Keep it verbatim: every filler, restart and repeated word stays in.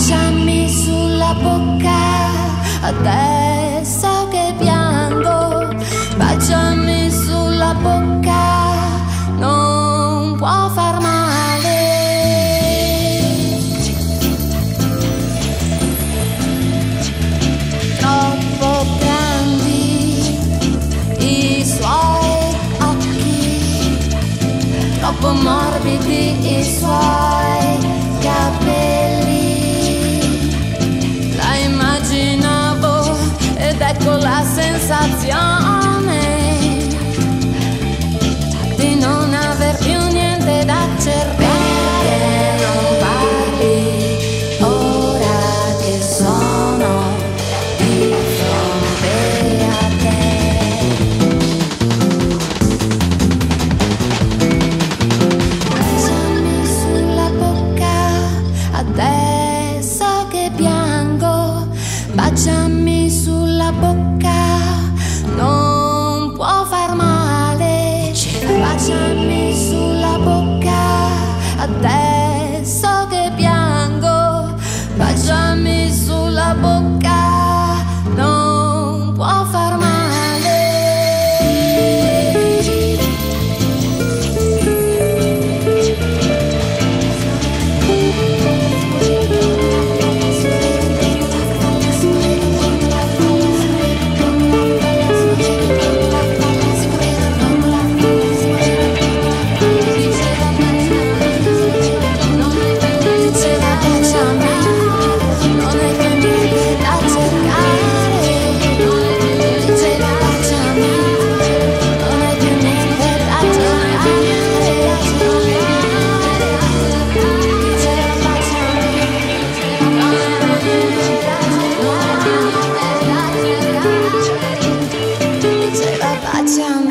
baciami sulla bocca, adesso che piango, baciami sulla bocca, non può far male. Troppo grandi i suoi occhi, troppo morbidi i suoi capelli. La immaginavo ed ecco la sensazione di non aver più niente da cercare. Perché non parli ora che sono di fronte a te? Baciami sulla bocca, adesso che piango, baciami sulla bocca, non può far male. Baciami sulla bocca, adesso che piango, baciami sulla bocca, non può far male. Baciami.